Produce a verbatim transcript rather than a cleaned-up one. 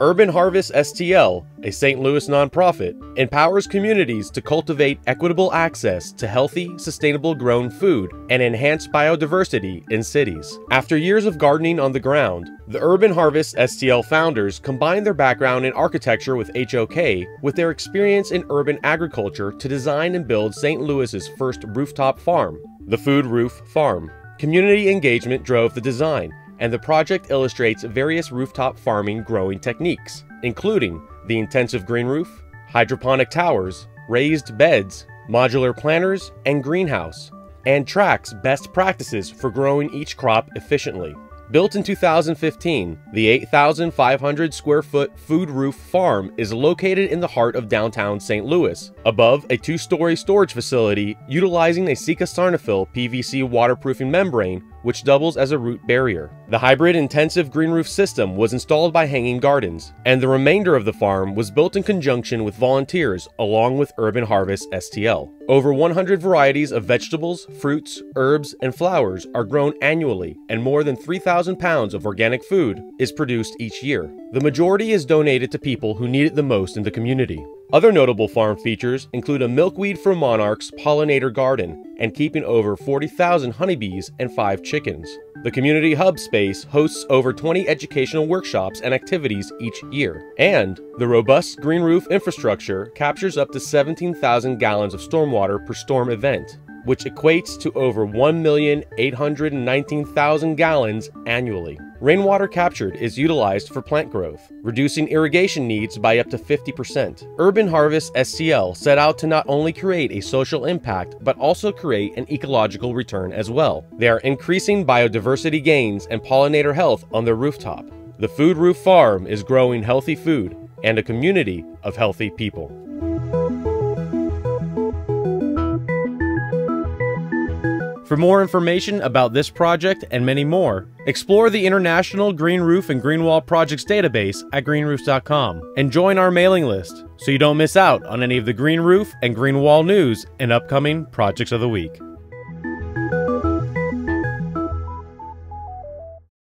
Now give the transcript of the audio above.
Urban Harvest S T L, a Saint Louis nonprofit, empowers communities to cultivate equitable access to healthy, sustainable grown food and enhance biodiversity in cities. After years of gardening on the ground, the Urban Harvest S T L founders combined their background in architecture with H O K with their experience in urban agriculture to design and build Saint Louis's first rooftop farm, the Food Roof Farm. Community engagement drove the design, and the project illustrates various rooftop farming growing techniques, including the intensive green roof, hydroponic towers, raised beds, modular planters and greenhouse, and tracks best practices for growing each crop efficiently. Built in two thousand fifteen, the eight thousand five hundred square foot Food Roof Farm is located in the heart of downtown Saint Louis, above a two-story storage facility utilizing a Sika Sarnafil P V C waterproofing membrane, which doubles as a root barrier. The hybrid intensive green roof system was installed by Hanging Gardens, and the remainder of the farm was built in conjunction with volunteers along with Urban Harvest S T L. Over one hundred varieties of vegetables, fruits, herbs, and flowers are grown annually, and more than three thousand pounds of organic food is produced each year. The majority is donated to people who need it the most in the community. Other notable farm features include a milkweed for monarchs pollinator garden and keeping over forty thousand honeybees and five chickens. The community hub space hosts over twenty educational workshops and activities each year, and the robust green roof infrastructure captures up to seventeen thousand gallons of stormwater per storm event, which equates to over one million eight hundred nineteen thousand gallons annually. Rainwater captured is utilized for plant growth, reducing irrigation needs by up to fifty percent. Urban Harvest S T L set out to not only create a social impact, but also create an ecological return as well. They are increasing biodiversity gains and pollinator health on their rooftop. The Food Roof Farm is growing healthy food and a community of healthy people. For more information about this project and many more, explore the International Green Roof and Green Wall Projects database at green roofs dot com and join our mailing list so you don't miss out on any of the green roof and green wall news and upcoming projects of the week.